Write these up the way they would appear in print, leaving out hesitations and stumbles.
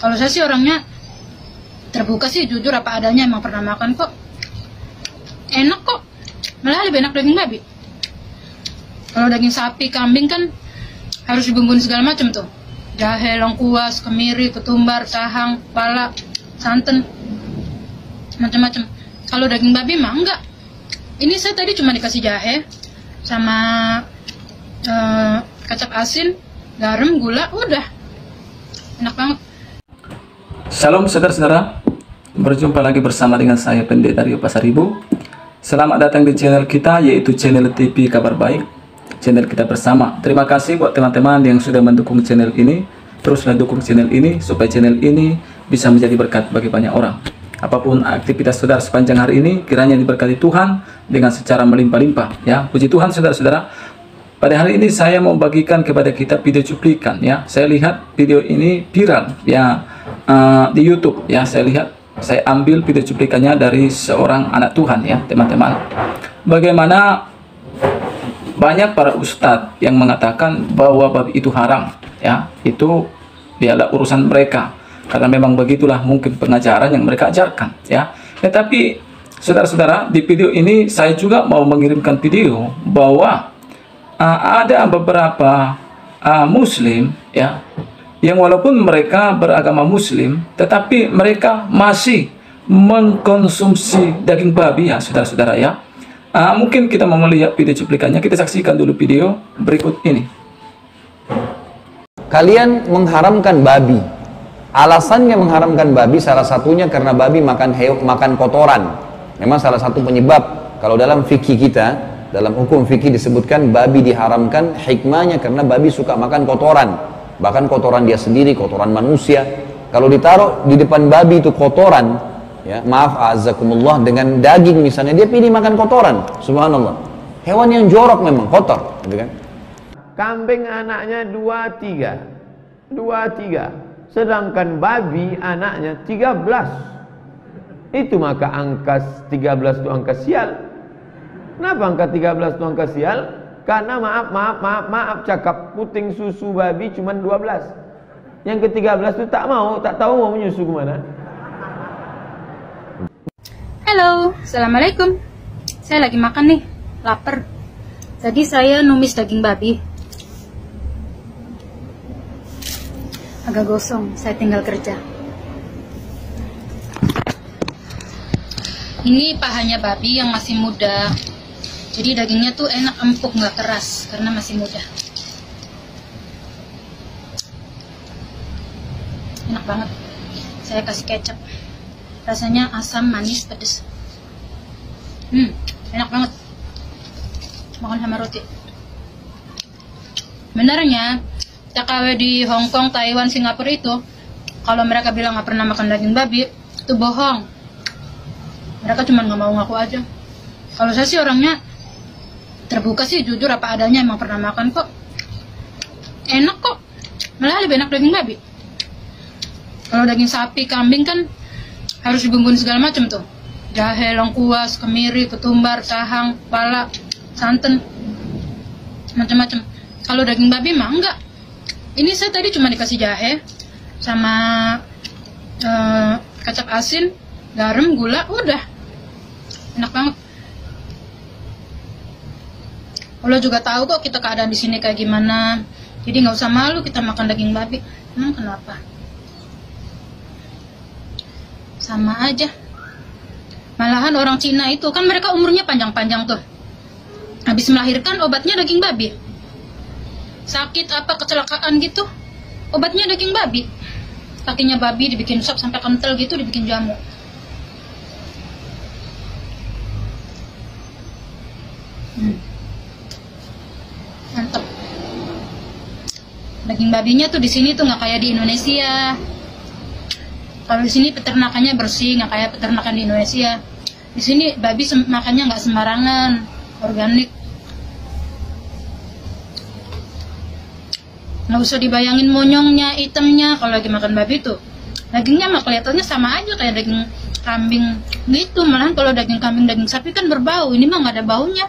Kalau saya sih orangnya terbuka sih, jujur apa adanya, emang pernah makan kok. Enak kok, malah lebih enak daging babi. Kalau daging sapi, kambing kan harus dibumbuin segala macam tuh. Jahe, lengkuas, kemiri, ketumbar, sahang, pala, santan, macam-macam. Kalau daging babi mah enggak. Ini saya tadi cuma dikasih jahe sama kecap asin, garam, gula, udah. Enak banget. Salam saudara-saudara, berjumpa lagi bersama dengan saya Pendeta Rio Pasaribu. Selamat datang di channel kita, yaitu channel TV Kabar Baik, channel kita bersama. Terima kasih buat teman-teman yang sudah mendukung channel ini. Teruslah dukung channel ini supaya channel ini bisa menjadi berkat bagi banyak orang. Apapun aktivitas saudara sepanjang hari ini, kiranya diberkati Tuhan dengan secara melimpah-limpah, ya. Puji Tuhan saudara-saudara. Pada hari ini saya mau bagikan kepada kita video cuplikan, ya. Saya lihat video ini viral, ya. Di YouTube, ya, saya lihat, saya ambil video cuplikannya dari seorang anak Tuhan, ya teman-teman. Bagaimana banyak para ustadz yang mengatakan bahwa babi itu haram, ya, itu biarlah urusan mereka, karena memang begitulah mungkin pengajaran yang mereka ajarkan, ya. Tetapi saudara-saudara, di video ini saya juga mau mengirimkan video bahwa ada beberapa muslim, ya, yang walaupun mereka beragama muslim, tetapi mereka masih mengkonsumsi daging babi, ya saudara-saudara, ya. Mungkin kita mau melihat video cuplikannya, kita saksikan dulu video berikut ini. Kalian mengharamkan babi. Alasannya mengharamkan babi salah satunya karena babi makan kotoran. Memang salah satu penyebab. Kalau dalam fikih kita, dalam hukum fikih disebutkan babi diharamkan, hikmahnya karena babi suka makan kotoran. Bahkan kotoran dia sendiri, kotoran manusia. Kalau ditaruh di depan babi itu kotoran, ya, maaf azakumullah, dengan daging misalnya, dia pilih makan kotoran. Subhanallah, hewan yang jorok memang, kotor, gitu kan? Kambing anaknya 2-3, sedangkan babi anaknya 13. Itu maka angka 13 itu angka sial. Kenapa angka 13 itu angka sial? Karena maaf, cakap puting susu babi cuma 12. Yang ke-13 itu tak mau, tak tahu mau menyusu kemana. Halo, Assalamualaikum. Saya lagi makan nih, lapar. Tadi saya numis daging babi. Agak gosong, saya tinggal kerja. Ini pahanya babi yang masih muda. Jadi dagingnya tuh enak, empuk, nggak keras karena masih muda. Enak banget. Saya kasih kecap. Rasanya asam, manis, pedes. Enak banget. Makan sama roti. Benarnya, TKW di Hong Kong, Taiwan, Singapura itu, kalau mereka bilang nggak pernah makan daging babi, itu bohong. Mereka cuma nggak mau ngaku aja. Kalau saya sih orangnya terbuka sih, jujur apa adanya, emang pernah makan kok. Enak kok, malah lebih enak daging babi. Kalau daging sapi, kambing kan harus dibumbuin segala macam tuh. Jahe, lengkuas, kemiri, ketumbar, sahang, pala, santan, macam-macam. Kalau daging babi mah enggak. Ini saya tadi cuma dikasih jahe sama kecap asin, garam, gula, udah. Enak banget. Allah juga tahu kok kita keadaan di sini kayak gimana. Jadi nggak usah malu kita makan daging babi. Kenapa? Sama aja. Malahan orang Cina itu kan mereka umurnya panjang-panjang tuh. Habis melahirkan obatnya daging babi. Sakit apa kecelakaan gitu, obatnya daging babi. Kakinya babi dibikin sop sampai kental gitu, dibikin jamu. Mantap. Daging babinya tuh di sini tuh nggak kayak di Indonesia. Kalau di sini peternakannya bersih, nggak kayak peternakan di Indonesia. Di sini babi makannya nggak sembarangan, organik. Nggak usah dibayangin monyongnya, itemnya. Kalau lagi makan babi tuh, dagingnya mah kelihatannya sama aja kayak daging kambing gitu. Malahan kalau daging kambing, daging sapi kan berbau. Ini mah nggak ada baunya.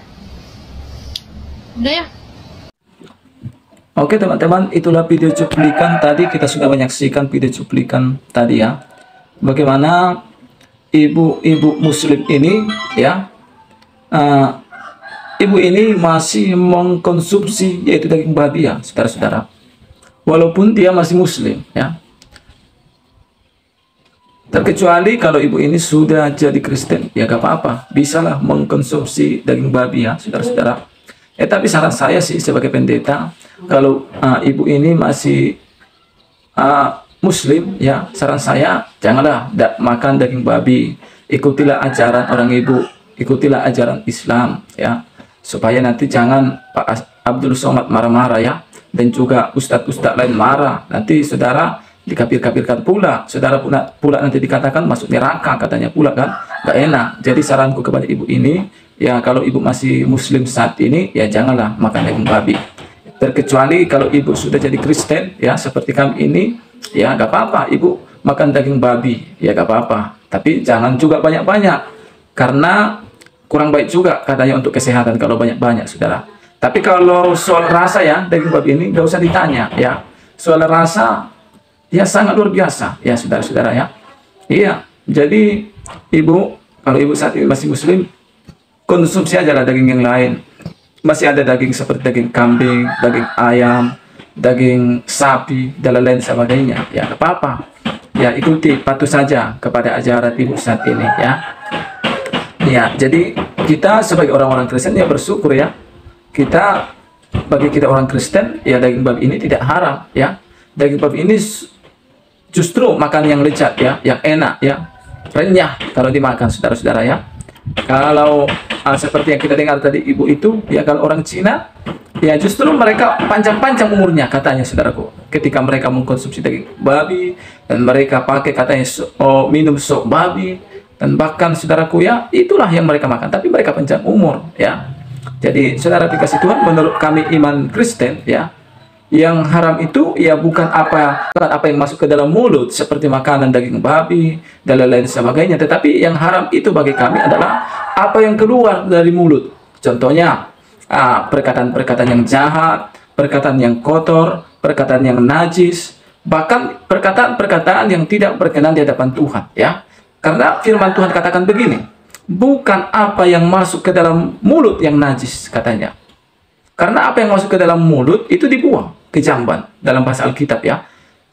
Udah ya. Oke teman-teman, itulah video cuplikan tadi. Kita sudah menyaksikan video cuplikan tadi ya, bagaimana ibu muslim ini ya, ibu ini masih mengkonsumsi yaitu daging babi ya saudara-saudara, walaupun dia masih muslim ya, terkecuali kalau ibu ini sudah jadi Kristen ya gak apa-apa, bisalah mengkonsumsi daging babi ya saudara-saudara. Tapi saran saya sih sebagai pendeta, kalau ibu ini masih muslim ya, saran saya janganlah makan daging babi, ikutilah ajaran orang ibu, ikutilah ajaran Islam ya, supaya nanti jangan Pak Abdul Somad marah-marah ya, dan juga ustadz-ustadz lain marah, nanti saudara dikafir-kafirkan pula, saudara pula nanti dikatakan masuk neraka katanya pula kan, gak enak. Jadi saranku kepada ibu ini ya, kalau ibu masih muslim saat ini ya janganlah makan daging babi, terkecuali kalau ibu sudah jadi Kristen ya seperti kami ini ya, gak apa-apa ibu makan daging babi ya gak apa-apa, tapi jangan juga banyak-banyak karena kurang baik juga katanya untuk kesehatan kalau banyak-banyak saudara. Tapi kalau soal rasa ya daging babi ini gak usah ditanya ya, soal rasa ya sangat luar biasa ya saudara-saudara ya. Iya, jadi ibu kalau ibu saat ini masih muslim, konsumsi aja lah daging yang lain. Masih ada daging seperti daging kambing, daging ayam, daging sapi, dan lain sebagainya. Ya, apa-apa. Ya, ikuti, patuh saja kepada ajaran ibu saat ini, ya. Ya, jadi kita sebagai orang-orang Kristen ya bersyukur ya. Kita, bagi kita orang Kristen, ya daging babi ini tidak haram, ya. Daging babi ini justru makan yang lezat ya, yang enak ya. Renyah kalau dimakan, saudara-saudara ya. Kalau seperti yang kita dengar tadi ibu itu ya, kalau orang Cina ya justru mereka panjang-panjang umurnya katanya saudaraku, ketika mereka mengkonsumsi daging babi, dan mereka pakai katanya minum sop babi, dan bahkan saudaraku ya itulah yang mereka makan, tapi mereka panjang umur ya. Jadi saudara dikasih Tuhan, menurut kami iman Kristen ya, yang haram itu ya bukan apa yang masuk ke dalam mulut seperti makanan daging babi dan lain-lain sebagainya, tetapi yang haram itu bagi kami adalah apa yang keluar dari mulut, contohnya perkataan-perkataan yang jahat, perkataan yang kotor, perkataan yang najis, bahkan perkataan-perkataan yang tidak berkenan di hadapan Tuhan ya. Karena firman Tuhan katakan begini, bukan apa yang masuk ke dalam mulut yang najis katanya, karena apa yang masuk ke dalam mulut itu dibuang ke jamban dalam bahasa Alkitab ya.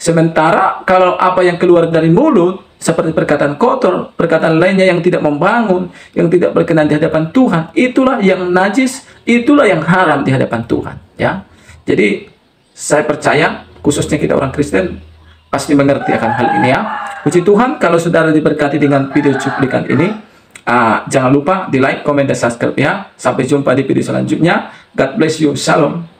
Sementara kalau apa yang keluar dari mulut seperti perkataan kotor, perkataan lainnya yang tidak membangun, yang tidak berkenan di hadapan Tuhan, itulah yang najis, itulah yang haram di hadapan Tuhan ya. Jadi saya percaya khususnya kita orang Kristen pasti mengerti akan hal ini ya. Puji Tuhan kalau saudara diberkati dengan video cuplikan ini. Jangan lupa di like, komen, dan subscribe ya. Sampai jumpa di video selanjutnya. God bless you. Shalom.